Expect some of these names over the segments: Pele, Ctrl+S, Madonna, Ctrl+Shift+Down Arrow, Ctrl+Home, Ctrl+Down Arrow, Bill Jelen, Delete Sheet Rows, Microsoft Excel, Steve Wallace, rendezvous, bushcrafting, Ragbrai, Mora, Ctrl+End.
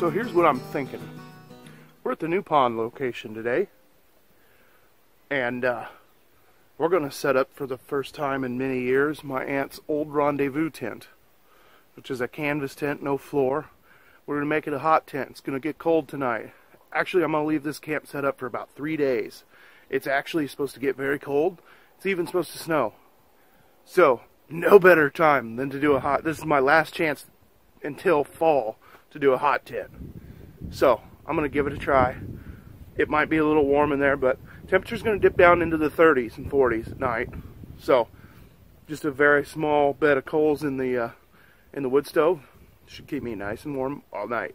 So here's what I'm thinking. We're at the new pond location today, and we're going to set up for the first time in many years my aunt's old rendezvous tent, which is a canvas tent, no floor. We're going to make it a hot tent. It's going to get cold tonight. Actually, I'm going to leave this camp set up for about 3 days. It's actually supposed to get very cold. It's even supposed to snow. So, no better time than to do a hot... This is my last chance until fall to do a hot tent. So, I'm going to give it a try. It might be a little warm in there, but temperature's going to dip down into the 30s and 40s at night. So, just a very small bed of coals in the wood stove should keep me nice and warm all night.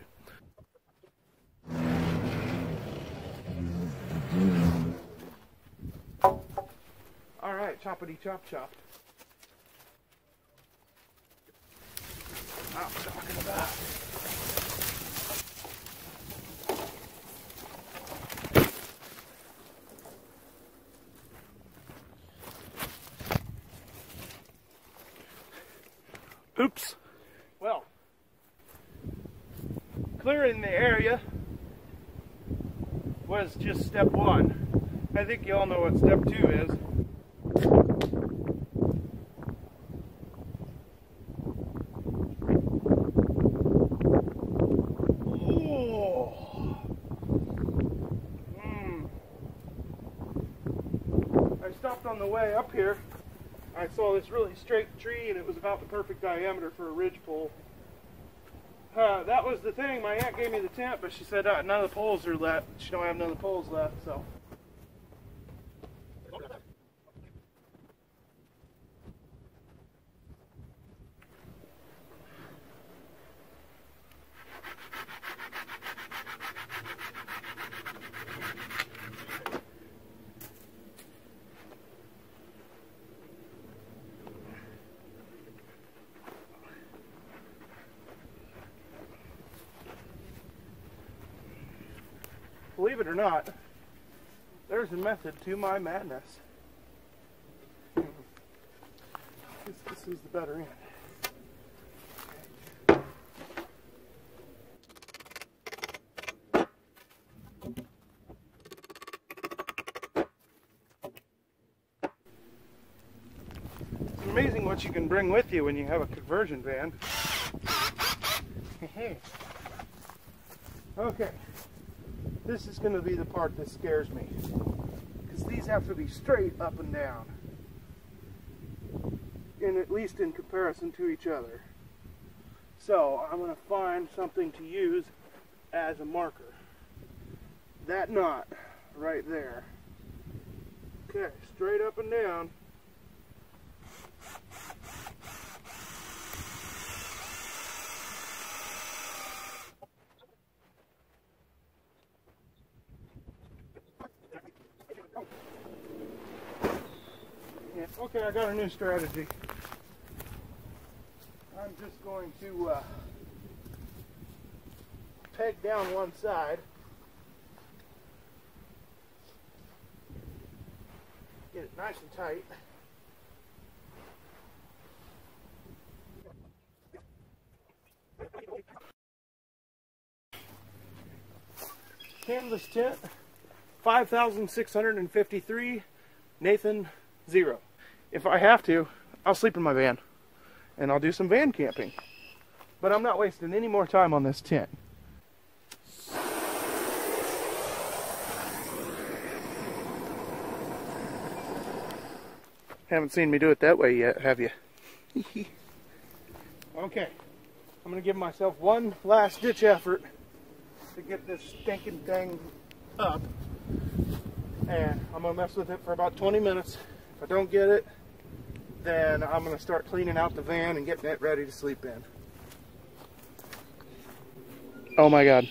All right, choppity chop chop. I'm talking about. Oops. Well, clearing the area was just step one. I think you all know what step two is. On the way up here, I saw this really straight tree, and it was about the perfect diameter for a ridge pole. That was the thing. My aunt gave me the tent, but she said none of the poles are left. She don't have none of the poles left, so. Believe it or not, there's a method to my madness. I guess this is the better end. It's amazing what you can bring with you when you have a conversion van. Okay. This is going to be the part that scares me, because these have to be straight up and down, and at least in comparison to each other. So I'm going to find something to use as a marker. That knot right there. Okay, straight up and down. Okay, I got a new strategy. I'm just going to peg down one side, get it nice and tight. Canvas tent, 5,653, Nathan, 0. If I have to, I'll sleep in my van, and I'll do some van camping. But I'm not wasting any more time on this tent. Haven't seen me do it that way yet, have you? Okay, I'm going to give myself one last ditch effort to get this stinking thing up. And I'm going to mess with it for about 20 minutes. If I don't get it, then I'm going to start cleaning out the van and getting it ready to sleep in. Oh my God,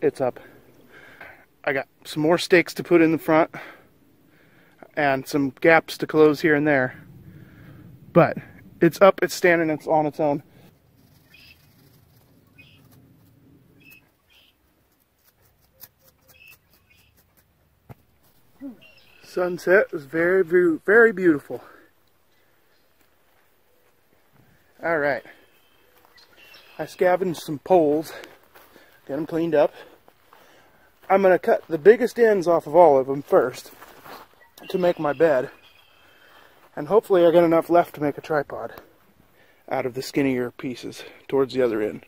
it's up. I got some more stakes to put in the front and some gaps to close here and there. But it's up, it's standing, it's on its own. Sunset was very, very, very beautiful. All right, I scavenged some poles get them cleaned up. I'm going to cut the biggest ends off of all of them first to make my bed. And hopefully I got enough left to make a tripod out of the skinnier pieces towards the other end.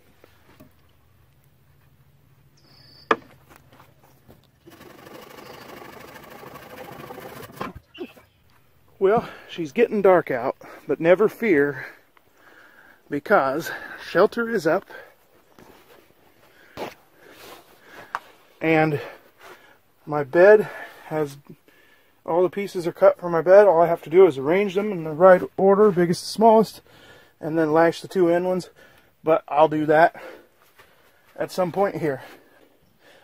Well, she's getting dark out, but never fear, because shelter is up and my bed has, all the pieces are cut for my bed. All I have to do is arrange them in the right order, biggest to smallest, and then lash the two end ones, but I'll do that at some point here.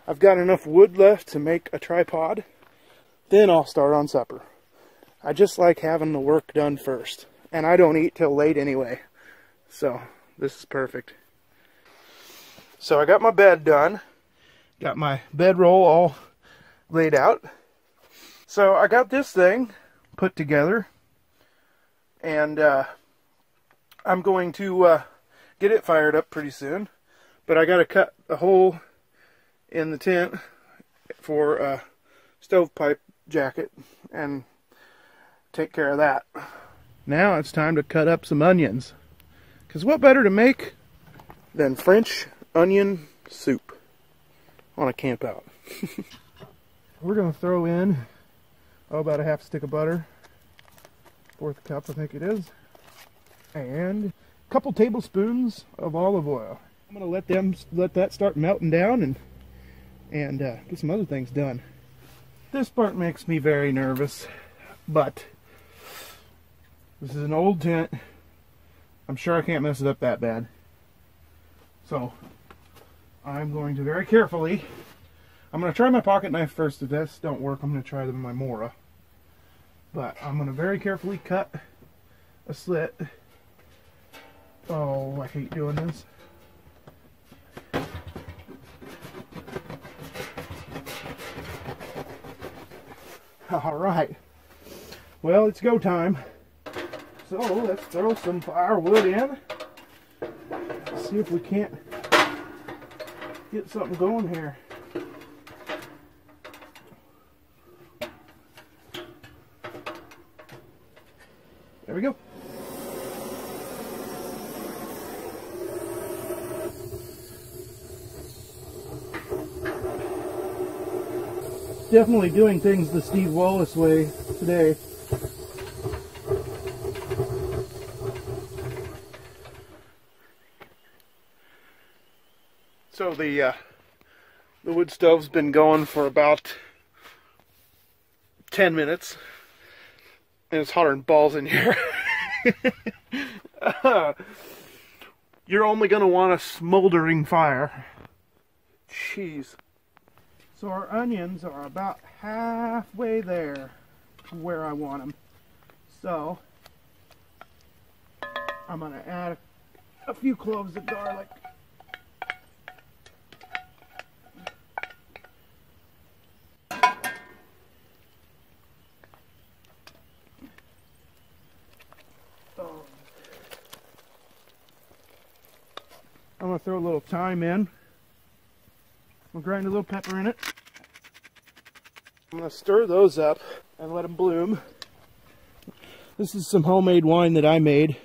I've got enough wood left to make a tripod, then I'll start on supper. I just like having the work done first, and I don't eat till late anyway, so this is perfect. So I got my bed done, got my bedroll all laid out. So I got this thing put together, and I'm going to get it fired up pretty soon, but I got to cut a hole in the tent for a stovepipe jacket and take care of that. Now it's time to cut up some onions, because what better to make than French onion soup on a camp out. We're gonna throw in about a half stick of butter, 1/4 cup I think it is, and a couple tablespoons of olive oil. I'm gonna let that start melting down and get some other things done. This part makes me very nervous, but this is an old tent. I'm sure I can't mess it up that bad. So I'm going to very carefully, I'm going to try my pocket knife first. If this don't work, I'm going to try my Mora. But I'm going to very carefully cut a slit. Oh, I hate doing this. Alright. Well, it's go time. So let's throw some firewood in. Let's see if we can't get something going here. There we go. Definitely doing things the Steve Wallace way today. So the wood stove's been going for about 10 minutes, and it's hotter than balls in here. You're only going to want a smoldering fire. Jeez. So our onions are about halfway there to where I want them. So I'm going to add a few cloves of garlic. I'm going to throw a little thyme in. I'll grind a little pepper in it. I'm going to stir those up and let them bloom. This is some homemade wine that I made.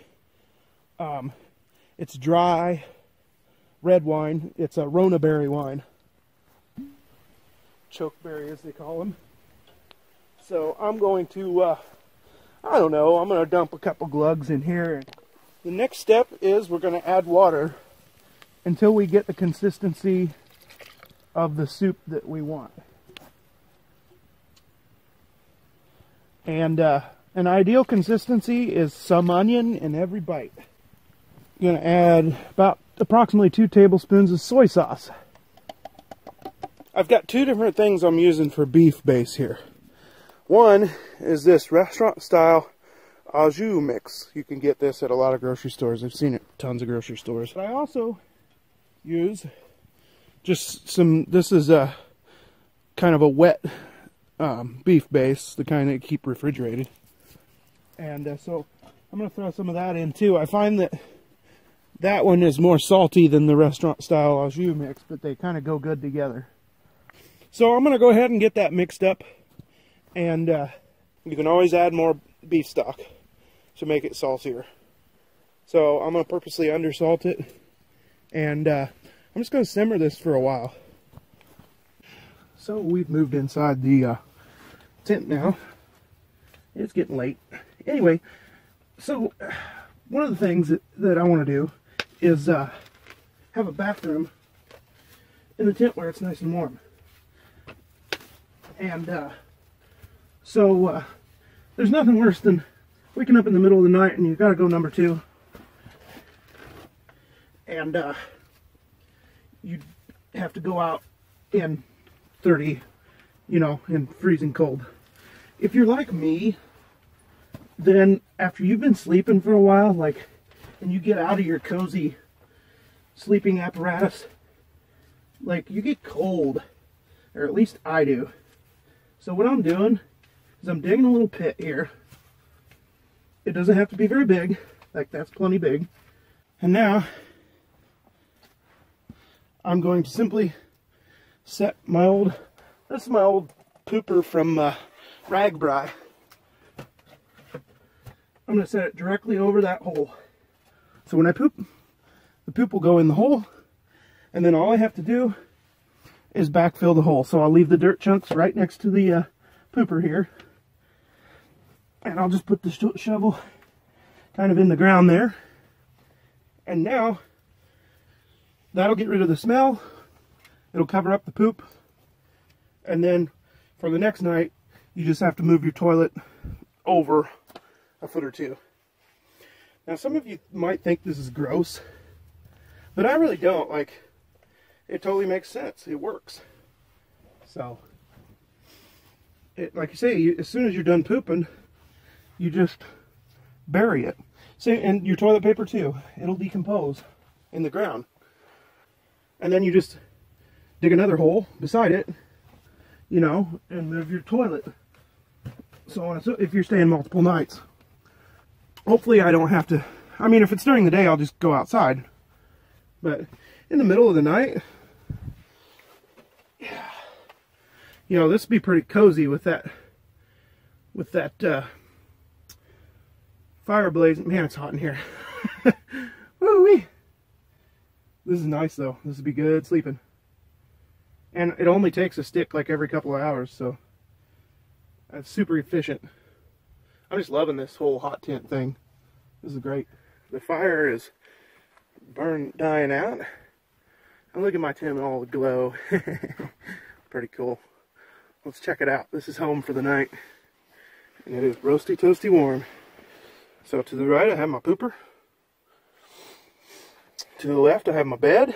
It's dry red wine. It's a Rona berry wine. Chokeberry as they call them. So I'm going to, I don't know, I'm going to dump a couple glugs in here. The next step is we're going to add water until we get the consistency of the soup that we want. And an ideal consistency is some onion in every bite. I'm going to add about approximately 2 tablespoons of soy sauce. I've got 2 different things I'm using for beef base here. One is this restaurant style au jus mix. You can get this at a lot of grocery stores. I've seen it at tons of grocery stores. But I also use just some, this is a kind of a wet beef base, the kind that you keep refrigerated. And so I'm going to throw some of that in too. I find that That one is more salty than the restaurant style au jus mix, but they kind of go good together. So I'm going to go ahead and get that mixed up, and you can always add more beef stock to make it saltier. So I'm going to purposely undersalt it, and I'm just going to simmer this for a while. So we've moved inside the tent now. It's getting late. Anyway, so one of the things that I want to do is have a bathroom in the tent where it's nice and warm. And so there's nothing worse than waking up in the middle of the night and you gotta go number two. And you have to go out in 30, you know, in freezing cold. If you're like me, then after you've been sleeping for a while, like, and you get out of your cozy sleeping apparatus, like, you get cold, or at least I do. So what I'm doing is I'm digging a little pit here. It doesn't have to be very big, like, that's plenty big. And now I'm going to simply set my old, that's my old pooper from Ragbrai. I'm going to set it directly over that hole. So when I poop, the poop will go in the hole, and then all I have to do is backfill the hole. So I'll leave the dirt chunks right next to the pooper here, and I'll just put the shovel kind of in the ground there. And now that'll get rid of the smell, it'll cover up the poop, and then for the next night you just have to move your toilet over a foot or two. Now some of you might think this is gross, but I really don't. Like, it totally makes sense, it works. So it, like you say, as soon as you're done pooping, you just bury it. See, and your toilet paper too, it'll decompose in the ground. And then you just dig another hole beside it, you know, and move your toilet. So on, so if you're staying multiple nights. Hopefully I don't have to, I mean, if it's during the day, I'll just go outside. But in the middle of the night, yeah, you know, this would be pretty cozy with that fire blazing. Man, it's hot in here. Woo-wee. This is nice though. This would be good sleeping. And it only takes a stick like every couple of hours, so that's super efficient. I'm just loving this whole hot tent thing. This is great. The fire is dying out. And look at my tent all aglow. Pretty cool. Let's check it out. This is home for the night. And it is roasty, toasty warm. So to the right I have my pooper. To the left I have my bed.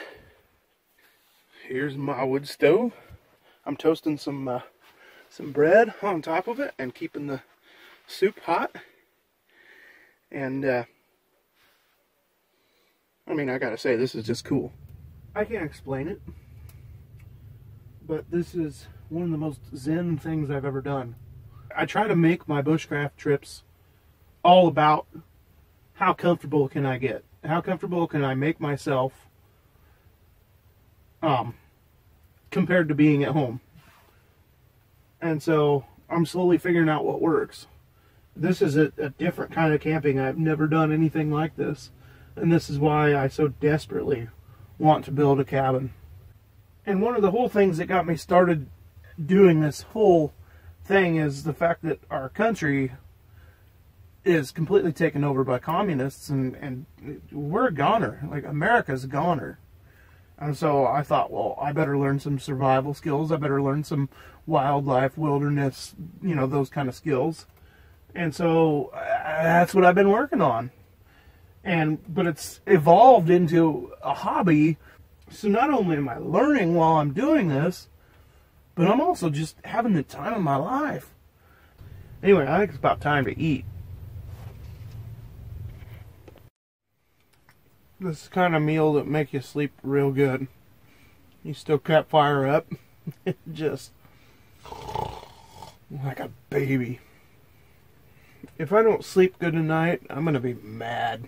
Here's my wood stove. I'm toasting some bread on top of it and keeping the soup hot. And I mean, I gotta say, this is just cool. I can't explain it, but this is one of the most zen things I've ever done. I try to make my bushcraft trips all about how comfortable can I get. How comfortable can I make myself compared to being at home? And so I'm slowly figuring out what works. This is a different kind of camping. I've never done anything like this. And this is why I so desperately want to build a cabin. And one of the whole things that got me started doing this whole thing is the fact that our country is completely taken over by communists, and we're a goner. Like, America's a goner. And so I thought, well, I better learn some survival skills. I better learn some wildlife, wilderness, you know, those kind of skills. And so that's what I've been working on. And but it's evolved into a hobby. So not only am I learning while I'm doing this, but I'm also just having the time of my life. Anyway, I think it's about time to eat. This is the kind of meal that make you sleep real good. You still can't fire up. Just like a baby. If I don't sleep good tonight, I'm going to be mad.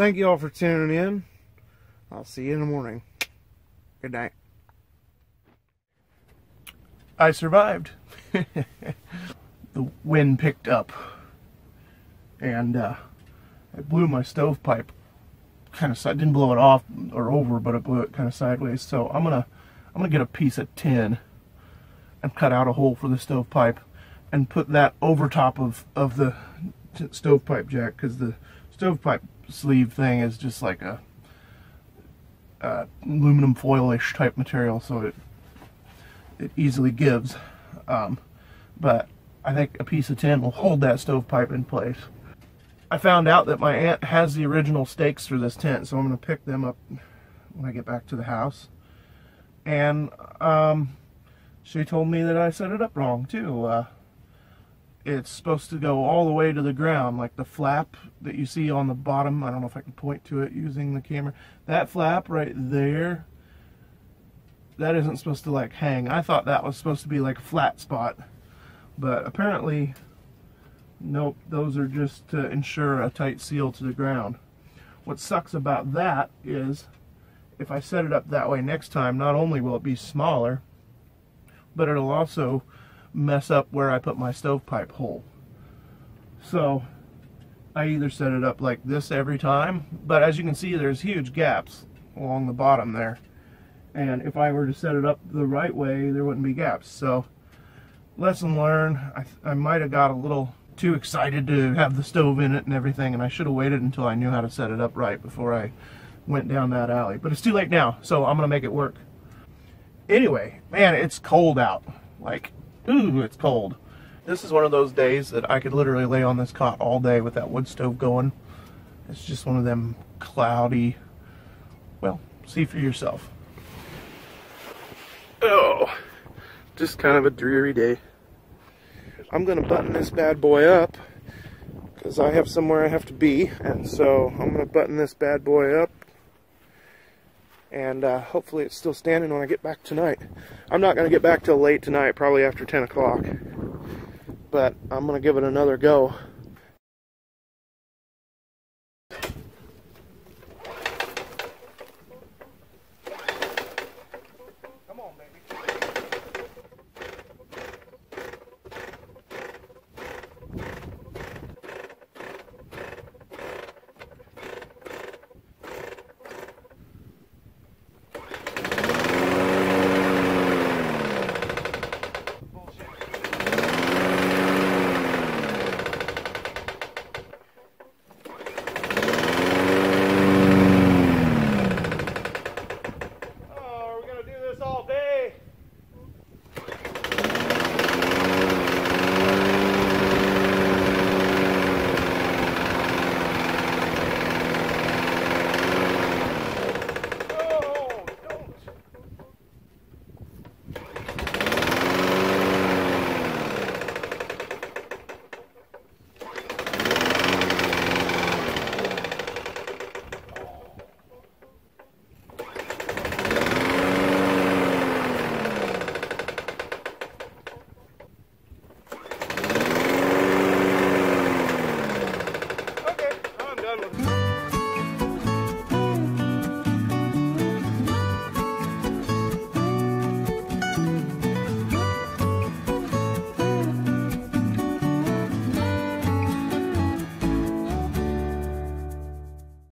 Thank you all for tuning in. I'll see you in the morning. Good night. I survived. The wind picked up and it blew my stovepipe kind of side. Didn't blow it off or over, but it blew it kind of sideways. So I'm gonna get a piece of tin and cut out a hole for the stovepipe and put that over top of the stovepipe jack, because the stovepipe sleeve thing is just like a aluminum foil-ish type material, so it easily gives. But I think a piece of tin will hold that stovepipe in place. I found out that my aunt has the original stakes for this tent, so I'm going to pick them up when I get back to the house. And she told me that I set it up wrong too. It's supposed to go all the way to the ground, like the flap that you see on the bottom. I don't know if I can point to it using the camera. That flap right there, that isn't supposed to like hang. I thought that was supposed to be like a flat spot, but apparently, nope, those are just to ensure a tight seal to the ground. What sucks about that is if I set it up that way next time, not only will it be smaller, but it'll also mess up where I put my stovepipe hole. So I either set it up like this every time, but as you can see, there's huge gaps along the bottom there, and if I were to set it up the right way, there wouldn't be gaps. So lesson learned. I might have got a little too excited to have the stove in it and everything, and I should have waited until I knew how to set it up right before I went down that alley. But it's too late now, so I'm gonna make it work anyway. Man, it's cold out. Like, ooh, it's cold. This is one of those days that I could literally lay on this cot all day with that wood stove going. It's just one of them cloudy, well, see for yourself. Oh, just kind of a dreary day. I'm gonna button this bad boy up because I have somewhere I have to be, and so I'm gonna button this bad boy up, and hopefully it's still standing when I get back tonight. I'm not going to get back till late tonight, probably after 10 o'clock, but I'm going to give it another go.